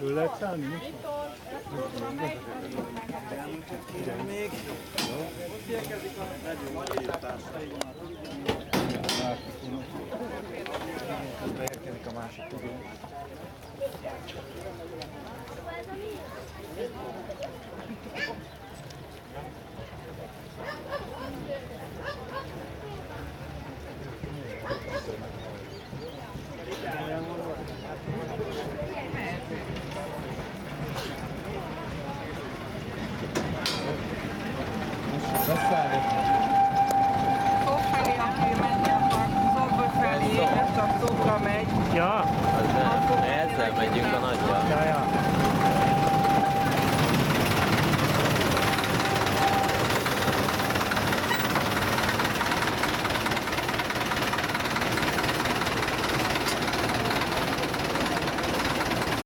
Föl lehet szállni? Még. Ott érkezik a másik tudó. Fölfelé, aki menni akar, szobor felé, csak szóra megy. Ja, ezzel megyünk a nagyjal.